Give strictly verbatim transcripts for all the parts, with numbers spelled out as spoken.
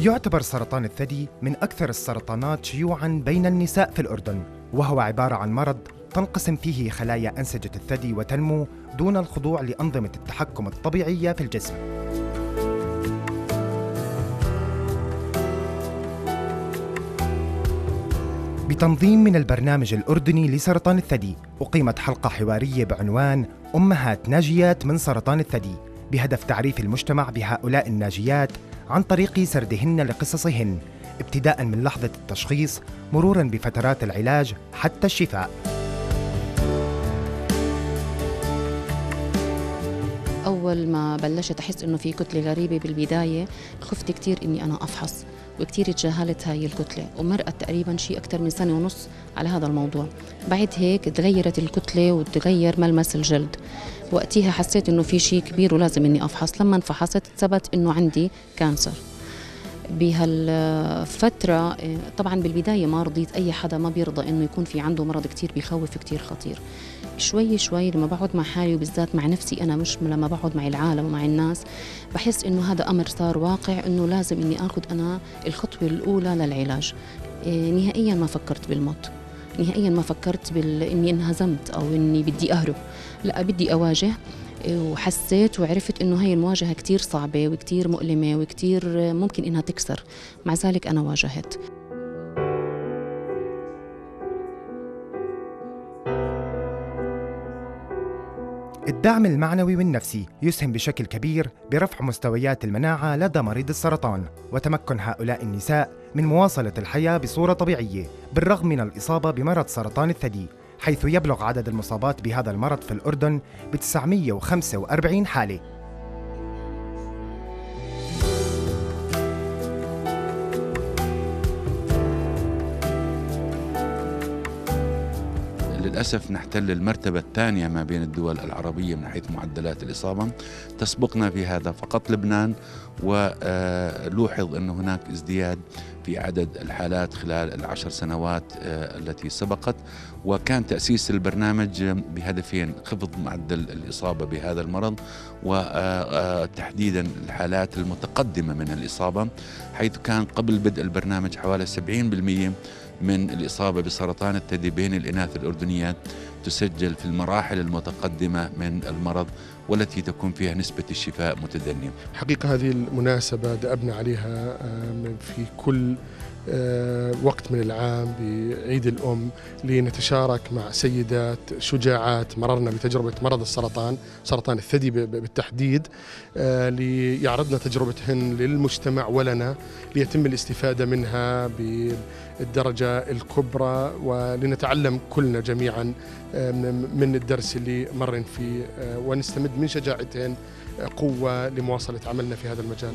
يعتبر سرطان الثدي من أكثر السرطانات شيوعاً بين النساء في الأردن، وهو عبارة عن مرض تنقسم فيه خلايا أنسجة الثدي وتنمو دون الخضوع لأنظمة التحكم الطبيعية في الجسم. بتنظيم من البرنامج الأردني لسرطان الثدي، أقيمت حلقة حوارية بعنوان أمهات ناجيات من سرطان الثدي، بهدف تعريف المجتمع بهؤلاء الناجيات عن طريق سردهن لقصصهن، ابتداء من لحظة التشخيص مروراً بفترات العلاج حتى الشفاء. أول ما بلشت أحس إنه في كتلة غريبة بالبداية، خفت كتير إني أنا أفحص، وكتير تجاهلت هاي الكتلة، ومرقت تقريباً شيء أكثر من سنة ونص على هذا الموضوع. بعد هيك تغيرت الكتلة وتغير ملمس الجلد، وقتها حسيت إنه في شيء كبير ولازم إني أفحص. لما انفحصت ثبت إنه عندي كانسر. بهالفترة طبعاً بالبداية ما رضيت، أي حدا ما بيرضى إنه يكون في عنده مرض كتير بيخوف كتير خطير. شوي شوي لما بقعد مع حالي وبالذات مع نفسي أنا، مش لما بقعد مع العالم ومع الناس، بحس إنه هذا أمر صار واقع، إنه لازم إني آخذ أنا الخطوة الأولى للعلاج. نهائياً ما فكرت بالموت، نهائياً ما فكرت بال... إني انهزمت أو إني بدي أهرب، لا بدي أواجه. وحسيت وعرفت إنه هاي المواجهة كتير صعبة وكتير مؤلمة وكتير ممكن إنها تكسر، مع ذلك أنا واجهت. الدعم المعنوي والنفسي يسهم بشكل كبير برفع مستويات المناعة لدى مريض السرطان، وتمكن هؤلاء النساء من مواصلة الحياة بصورة طبيعية بالرغم من الإصابة بمرض سرطان الثدي، حيث يبلغ عدد المصابات بهذا المرض في الأردن ب تسعمئة وخمسة وأربعين حالة. للأسف نحتل المرتبة الثانية ما بين الدول العربية من حيث معدلات الإصابة، تسبقنا في هذا فقط لبنان، ولوحظ أن هناك ازدياد في عدد الحالات خلال العشر سنوات التي سبقت. وكان تأسيس البرنامج بهدفين: خفض معدل الإصابة بهذا المرض، وتحديدا الحالات المتقدمة من الإصابة، حيث كان قبل بدء البرنامج حوالي سبعين بالمئة من الإصابة بسرطان الثدي بين الإناث الأردنيات تسجل في المراحل المتقدمة من المرض، والتي تكون فيها نسبة الشفاء متدنية. حقيقة هذه المناسبة دأبنا عليها في كل وقت من العام بعيد الأم، لنتشارك مع سيدات شجاعات مررنا بتجربة مرض السرطان، سرطان الثدي بالتحديد، ليعرضن تجربتهن للمجتمع ولنا، ليتم الاستفادة منها بالدرجة الكبرى، ولنتعلم كلنا جميعا من الدرس اللي مرن فيه، ونستمد من شجاعتهن قوة لمواصلة عملنا في هذا المجال.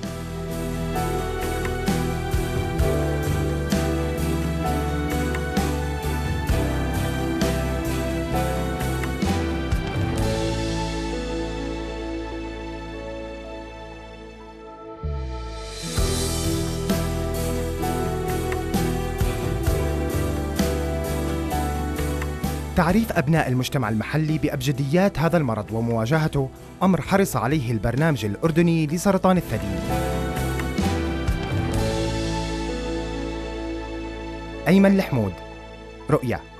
تعريف أبناء المجتمع المحلي بأبجديات هذا المرض ومواجهته أمر حرص عليه البرنامج الأردني لسرطان الثدي. أيمن الحمود، رؤيا.